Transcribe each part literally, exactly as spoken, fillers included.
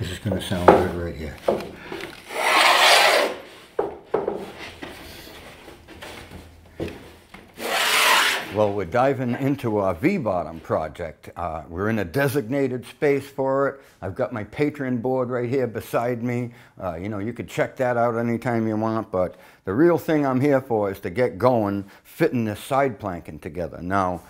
This is going to sound good right here. Well, we're diving into our V-bottom project. Uh, we're in a designated space for it. I've got my Patreon board right here beside me. Uh, you know, you could check that out anytime you want, but the real thing I'm here for is to get going, fitting this side planking together. Now,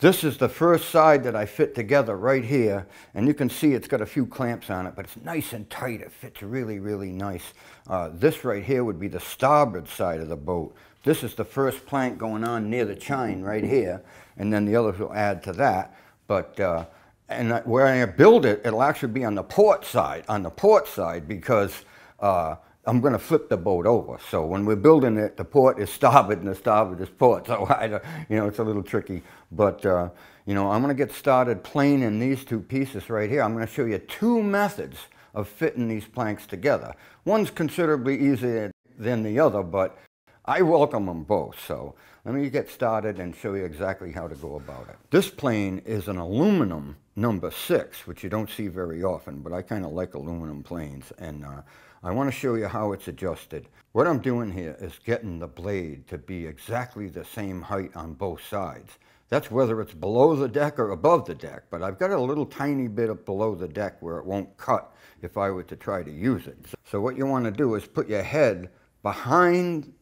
this is the first side that I fit together right here, and you can see it's got a few clamps on it, but it's nice and tight. It fits really, really nice. Uh, this right here would be the starboard side of the boat. This is the first plank going on near the chine right here, and then the others will add to that. But uh, and where I build it, it'll actually be on the port side, on the port side, because uh, I'm going to flip the boat over. So when we're building it, the port is starboard and the starboard is port. So I, you know, it's a little tricky. But uh, you know, I'm going to get started planing these two pieces right here. I'm going to show you two methods of fitting these planks together. One's considerably easier than the other, but I welcome them both, so let me get started and show you exactly how to go about it. This plane is an aluminum number six, which you don't see very often, but I kind of like aluminum planes, and uh, I want to show you how it's adjusted. What I'm doing here is getting the blade to be exactly the same height on both sides. That's whether it's below the deck or above the deck, but I've got a little tiny bit of below the deck where it won't cut if I were to try to use it. So what you want to do is put your head behind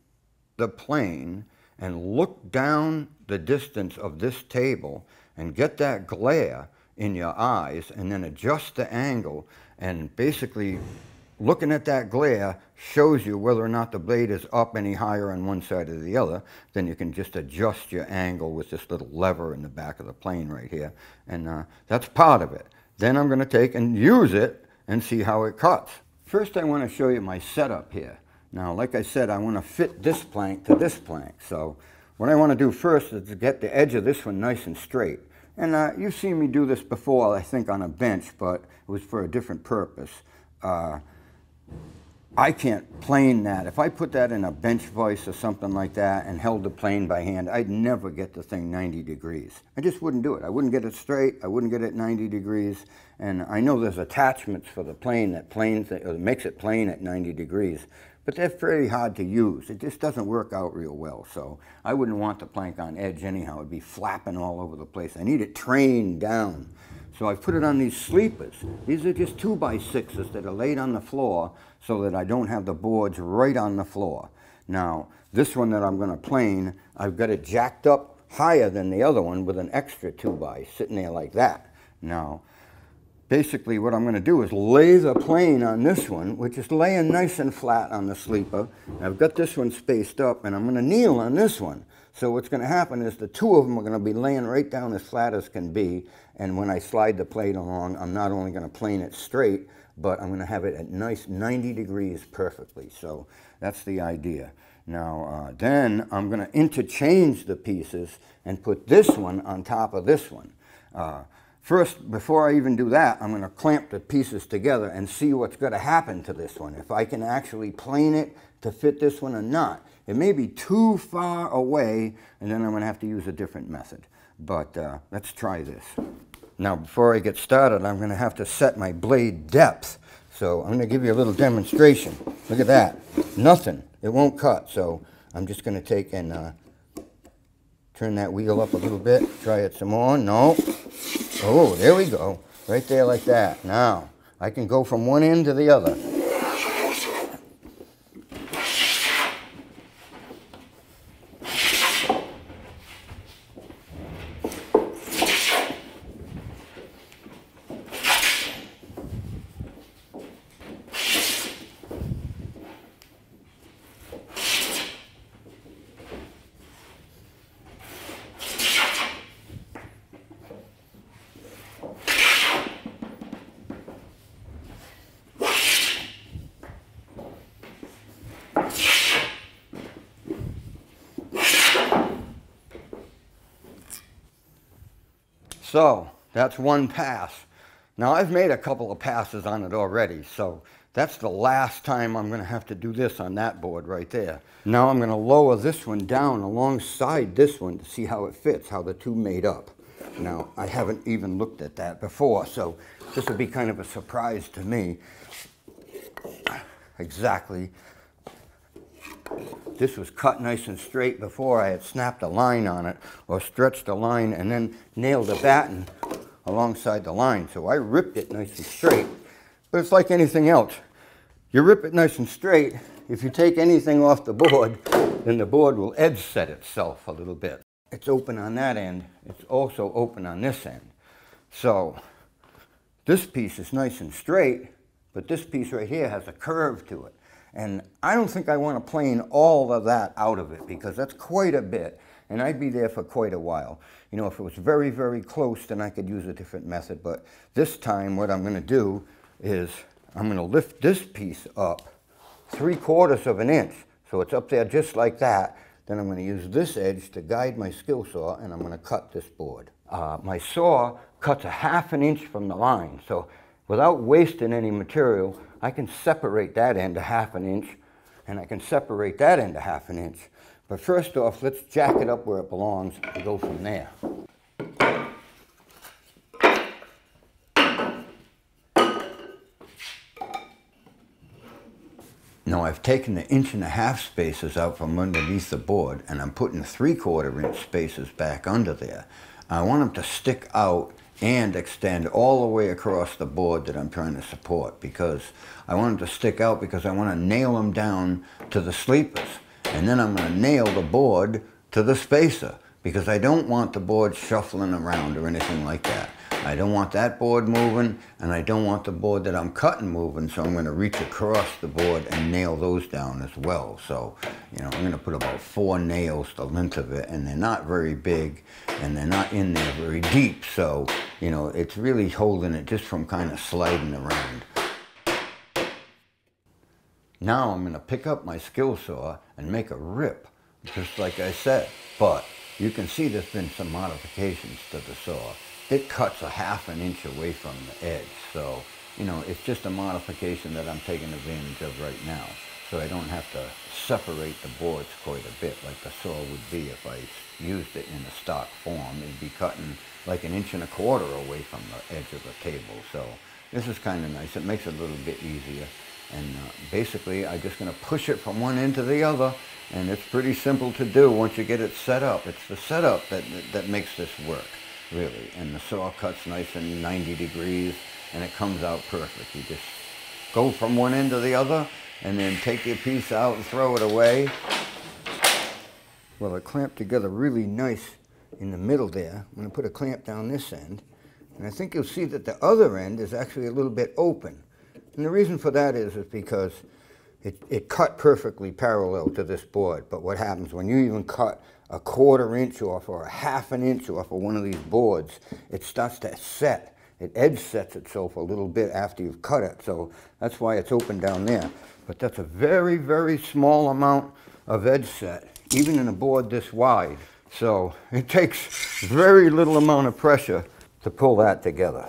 the plane and look down the distance of this table and get that glare in your eyes, and then adjust the angle, and basically looking at that glare shows you whether or not the blade is up any higher on one side or the other. Then you can just adjust your angle with this little lever in the back of the plane right here, and uh, that's part of it. Then I'm going to take and use it and see how it cuts. First I want to show you my setup here. Now, like I said, I want to fit this plank to this plank. So what I want to do first is to get the edge of this one nice and straight. And uh, you've seen me do this before, I think, on a bench, but it was for a different purpose. Uh, I can't plane that. If I put that in a bench vise or something like that and held the plane by hand, I'd never get the thing ninety degrees. I just wouldn't do it. I wouldn't get it straight. I wouldn't get it ninety degrees. And I know there's attachments for the plane that planes or makes it plane at ninety degrees. But that's very hard to use. It just doesn't work out real well. So I wouldn't want the plank on edge anyhow. It'd be flapping all over the place. I need it trained down. So I put it on these sleepers. These are just two by sixes that are laid on the floor so that I don't have the boards right on the floor. Now, this one that I'm going to plane, I've got it jacked up higher than the other one with an extra two by sitting there like that. Now, basically what I'm going to do is lay the plane on this one, which is laying nice and flat on the sleeper. And I've got this one spaced up, and I'm going to kneel on this one. So what's going to happen is the two of them are going to be laying right down as flat as can be. And when I slide the plate along, I'm not only going to plane it straight, but I'm going to have it at nice ninety degrees perfectly. So that's the idea. Now, uh, then I'm going to interchange the pieces and put this one on top of this one. Uh, First, before I even do that, I'm going to clamp the pieces together and see what's going to happen to this one. If I can actually plane it to fit this one or not. It may be too far away, and then I'm going to have to use a different method. But uh, let's try this. Now, before I get started, I'm going to have to set my blade depth. So I'm going to give you a little demonstration. Look at that. Nothing. It won't cut. So I'm just going to take and uh, turn that wheel up a little bit. Try it some more. No. Oh, there we go. Right there like that. Now, I can go from one end to the other. So that's one pass. Now I've made a couple of passes on it already, so that's the last time I'm going to have to do this on that board right there. Now I'm going to lower this one down alongside this one to see how it fits, how the two made up. Now, I haven't even looked at that before, so this will be kind of a surprise to me. Exactly. This was cut nice and straight before I had snapped a line on it or stretched a line and then nailed a batten alongside the line. So I ripped it nice and straight. But it's like anything else. You rip it nice and straight. If you take anything off the board, then the board will edge set itself a little bit. It's open on that end. It's also open on this end. So this piece is nice and straight, but this piece right here has a curve to it. And I don't think I want to plane all of that out of it, because that's quite a bit, and I'd be there for quite a while. You know, if it was very, very close, then I could use a different method. But this time, what I'm going to do is I'm going to lift this piece up three quarters of an inch. So it's up there just like that. Then I'm going to use this edge to guide my skill saw, and I'm going to cut this board. Uh, my saw cuts a half an inch from the line. So without wasting any material, I can separate that end a half an inch, and I can separate that end a half an inch. But first off, let's jack it up where it belongs and go from there. Now I've taken the inch and a half spaces out from underneath the board, and I'm putting three quarter inch spaces back under there. I want them to stick out and extend all the way across the board that I'm trying to support, because I want them to stick out because I want to nail them down to the sleepers. And then I'm going to nail the board to the spacer, because I don't want the board shuffling around or anything like that. I don't want that board moving, and I don't want the board that I'm cutting moving, so I'm going to reach across the board and nail those down as well. So, you know, I'm going to put about four nails the length of it, and they're not very big, and they're not in there very deep, so, you know, it's really holding it just from kind of sliding around. Now I'm going to pick up my skill saw and make a rip, just like I said, but you can see there's been some modifications to the saw. It cuts a half an inch away from the edge, so, you know, it's just a modification that I'm taking advantage of right now, so I don't have to separate the boards quite a bit like the saw would be if I used it in the stock form. It'd be cutting like an inch and a quarter away from the edge of the table, so this is kind of nice. It makes it a little bit easier, and uh, basically I'm just going to push it from one end to the other, and it's pretty simple to do once you get it set up. It's the setup that, that makes this work, really, and the saw cuts nice and ninety degrees, and it comes out perfect. You just go from one end to the other, and then take your piece out and throw it away. Well, it clamped together really nice in the middle there. I'm going to put a clamp down this end, and I think you'll see that the other end is actually a little bit open. And the reason for that is, is because it, it cut perfectly parallel to this board, but what happens when you even cut a quarter inch off or a half an inch off of one of these boards, it starts to set. It edge sets itself a little bit after you've cut it, so that's why it's open down there. But that's a very, very small amount of edge set, even in a board this wide. So it takes very little amount of pressure to pull that together.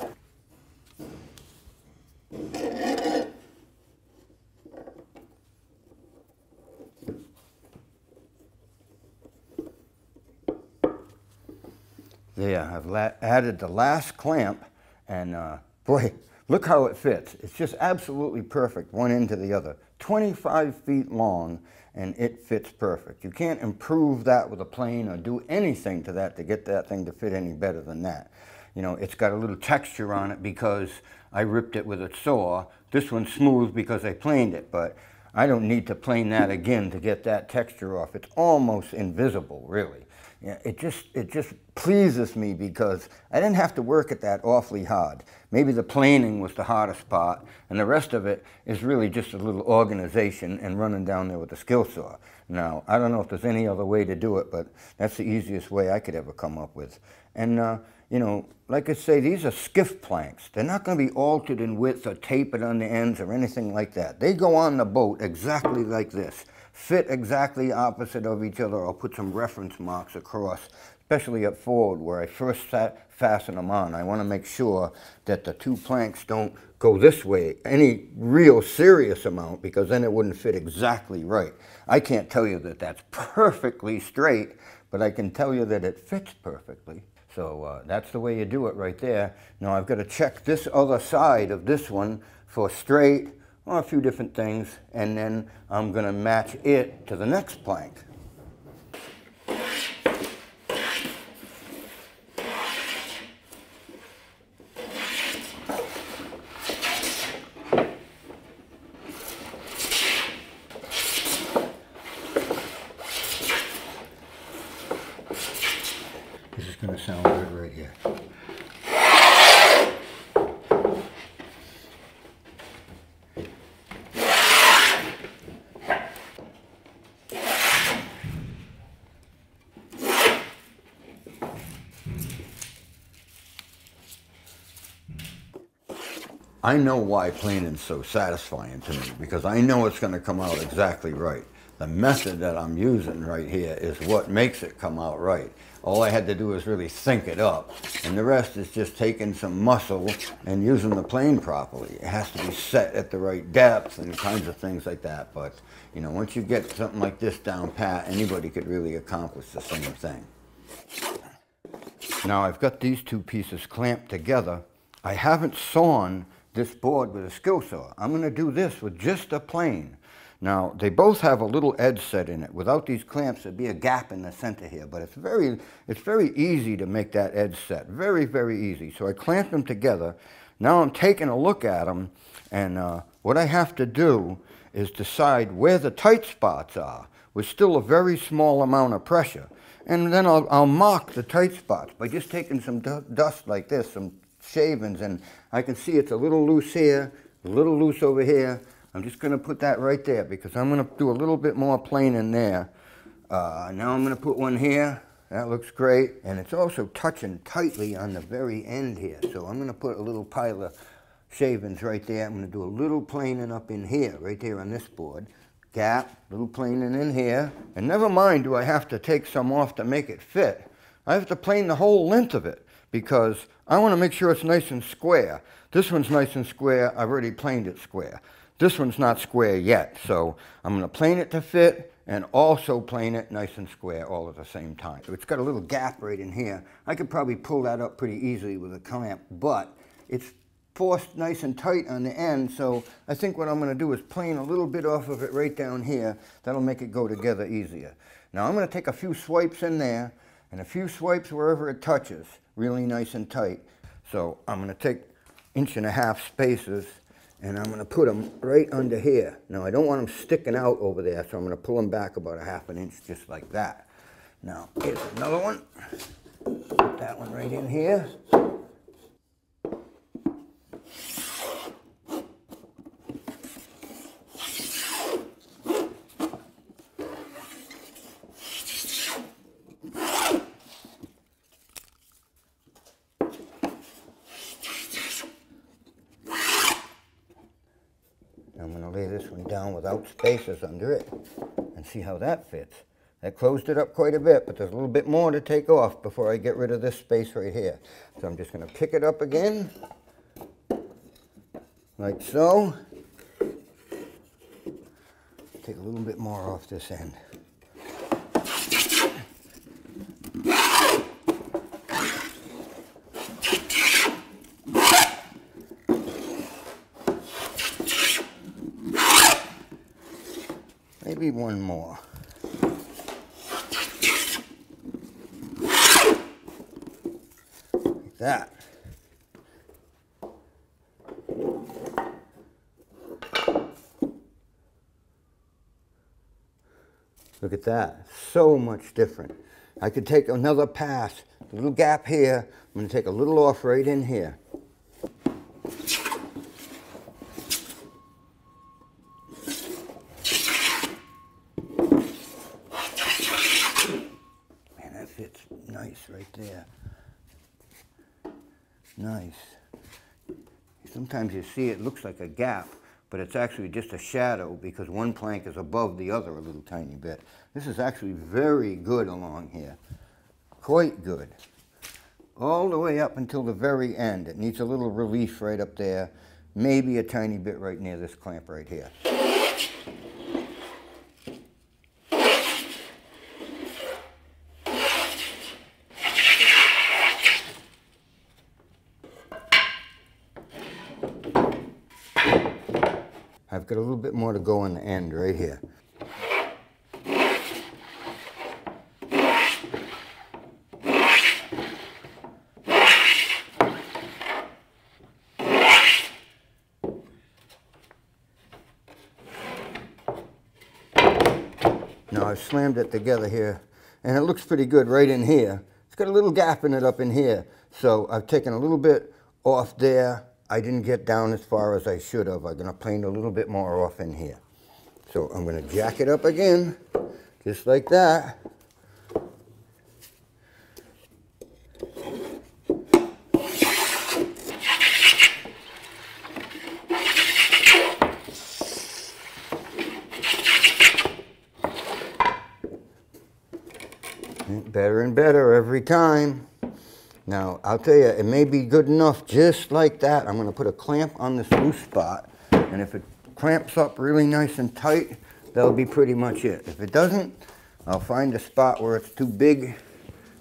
There, I've added the last clamp, and uh, boy, look how it fits. It's just absolutely perfect, one end to the other. twenty-five feet long, and it fits perfect. You can't improve that with a plane or do anything to that to get that thing to fit any better than that. You know, it's got a little texture on it because I ripped it with a saw. This one's smooth because I planed it, but I don't need to plane that again to get that texture off. It's almost invisible, really. Yeah, it just it just pleases me because I didn't have to work at that awfully hard. Maybe the planing was the hardest part, and the rest of it is really just a little organization and running down there with a skill saw. Now, I don't know if there's any other way to do it, but that's the easiest way I could ever come up with. And, uh, you know, like I say, these are skiff planks. They're not going to be altered in width or tapered on the ends or anything like that. They go on the boat exactly like this. Fit exactly opposite of each other. I'll put some reference marks across, especially up forward where I first sat, fasten them on. I want to make sure that the two planks don't go this way any real serious amount, because then it wouldn't fit exactly right. I can't tell you that that's perfectly straight, but I can tell you that it fits perfectly. So uh, that's the way you do it right there. Now I've got to check this other side of this one for straight, or a few different things, and then I'm going to match it to the next plank. This is going to sound good right here. I know why planing's so satisfying to me, because I know it's going to come out exactly right. The method that I'm using right here is what makes it come out right. All I had to do is really think it up, and the rest is just taking some muscle and using the plane properly. It has to be set at the right depth and kinds of things like that, but you know, once you get something like this down pat, anybody could really accomplish the same thing. Now I've got these two pieces clamped together. I haven't sawn this board with a skill saw. I'm going to do this with just a plane. Now, they both have a little edge set in it. Without these clamps, there'd be a gap in the center here, but it's very, it's very easy to make that edge set. Very, very easy. So I clamped them together. Now I'm taking a look at them, and uh, what I have to do is decide where the tight spots are with still a very small amount of pressure. And then I'll, I'll mark the tight spots by just taking some du dust like this, some shavings, and I can see it's a little loose here, a little loose over here. I'm just going to put that right there because I'm going to do a little bit more plane in there. Uh, now I'm going to put one here. That looks great. And it's also touching tightly on the very end here. So I'm going to put a little pile of shavings right there. I'm going to do a little planing up in here, right there on this board. Gap, little planing in here. And never mind do I have to take some off to make it fit. I have to plane the whole length of it, because I want to make sure it's nice and square. This one's nice and square. I've already planed it square. This one's not square yet, so I'm going to plane it to fit and also plane it nice and square all at the same time. So it's got a little gap right in here. I could probably pull that up pretty easily with a clamp, but it's forced nice and tight on the end, so I think what I'm going to do is plane a little bit off of it right down here. That'll make it go together easier. Now I'm going to take a few swipes in there and a few swipes wherever it touches, really nice and tight. So I'm going to take inch and a half spacers, and I'm going to put them right under here. Now, I don't want them sticking out over there, so I'm going to pull them back about a half an inch, just like that. Now, here's another one. Put that one right in here. Without spacers under it, and see how that fits. That closed it up quite a bit, but there's a little bit more to take off before I get rid of this space right here. So I'm just going to pick it up again, like so. Take a little bit more off this end. Maybe one more. Like that. Look at that. So much different. I could take another pass. A little gap here. I'm going to take a little off right in here. Nice. Sometimes you see it looks like a gap, but it's actually just a shadow because one plank is above the other a little tiny bit. This is actually very good along here. Quite good. All the way up until the very end. It needs a little relief right up there. Maybe a tiny bit right near this clamp right here. I've got a little bit more to go on the end right here. Now I've slammed it together here, and it looks pretty good right in here. It's got a little gap in it up in here, so I've taken a little bit off there. I didn't get down as far as I should have. I'm gonna plane a little bit more off in here. So I'm gonna jack it up again, just like that. Better and better every time. Now, I'll tell you, it may be good enough just like that. I'm going to put a clamp on this loose spot, and if it clamps up really nice and tight, that'll be pretty much it. If it doesn't, I'll find a spot where it's too big,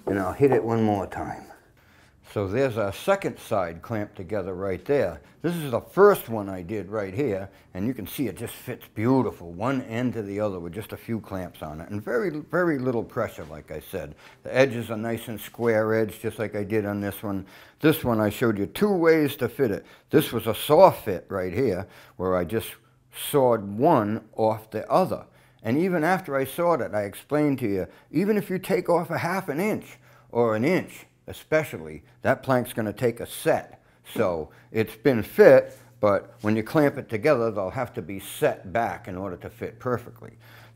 and I'll hit it one more time. So there's our second side clamped together right there. This is the first one I did right here, and you can see it just fits beautiful, one end to the other with just a few clamps on it, and very, very little pressure, like I said. The edges are nice and square edge, just like I did on this one. This one I showed you two ways to fit it. This was a saw fit right here, where I just sawed one off the other. And even after I sawed it, I explained to you, even if you take off a half an inch or an inch, especially, that plank's going to take a set. So it's been fit, but when you clamp it together, they'll have to be set back in order to fit perfectly.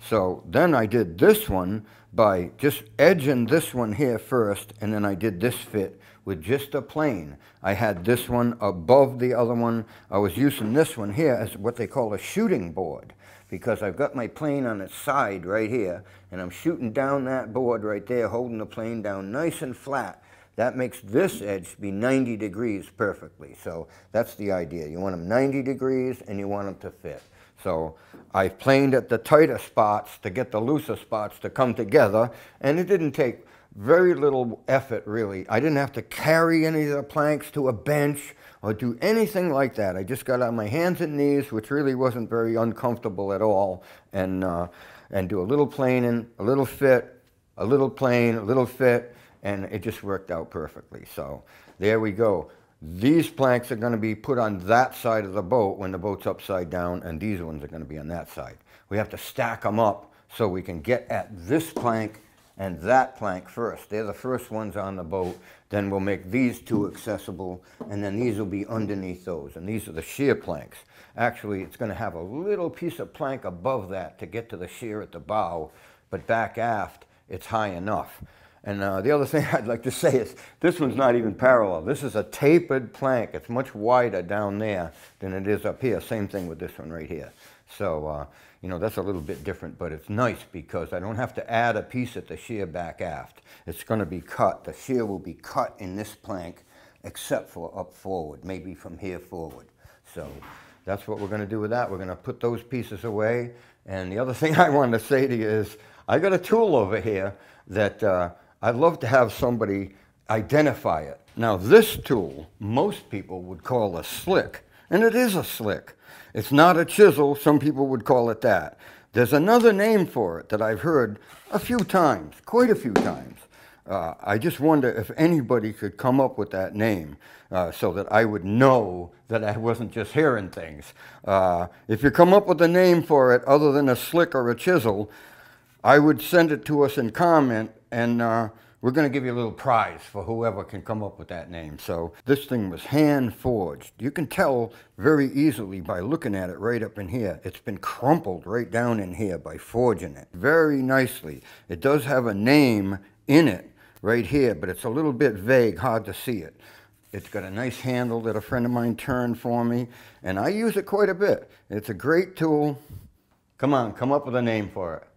So then I did this one by just edging this one here first, and then I did this fit with just a plane. I had this one above the other one. I was using this one here as what they call a shooting board, because I've got my plane on its side right here, and I'm shooting down that board right there, holding the plane down nice and flat. That makes this edge be ninety degrees perfectly. So that's the idea. You want them ninety degrees and you want them to fit. So I planed at the tighter spots to get the looser spots to come together, and it didn't take very little effort really. I didn't have to carry any of the planks to a bench or do anything like that. I just got on my hands and knees, which really wasn't very uncomfortable at all, and, uh, and do a little planing, a little fit, a little plane, a little fit, and it just worked out perfectly. So there we go. These planks are going to be put on that side of the boat when the boat's upside down, and these ones are going to be on that side. We have to stack them up so we can get at this plank and that plank first. They're the first ones on the boat. Then we'll make these two accessible, and then these will be underneath those, and these are the shear planks. Actually, it's going to have a little piece of plank above that to get to the shear at the bow, but back aft, it's high enough. And uh, the other thing I'd like to say is this one's not even parallel. This is a tapered plank. It's much wider down there than it is up here. Same thing with this one right here. So, uh, you know, that's a little bit different, but it's nice because I don't have to add a piece at the shear back aft. It's going to be cut. The shear will be cut in this plank except for up forward, maybe from here forward. So that's what we're going to do with that. We're going to put those pieces away. And the other thing I wanted to say to you is I got a tool over here that... Uh, I'd love to have somebody identify it. Now this tool, most people would call a slick, and it is a slick. It's not a chisel, some people would call it that. There's another name for it that I've heard a few times, quite a few times. Uh, I just wonder if anybody could come up with that name uh, so that I would know that I wasn't just hearing things. Uh, if you come up with a name for it other than a slick or a chisel, I would send it to us in comment, and uh, we're going to give you a little prize for whoever can come up with that name. So this thing was hand forged. You can tell very easily by looking at it right up in here. It's been crumpled right down in here by forging it very nicely. It does have a name in it right here, but it's a little bit vague, hard to see it. It's got a nice handle that a friend of mine turned for me, and I use it quite a bit. It's a great tool. Come on, come up with a name for it.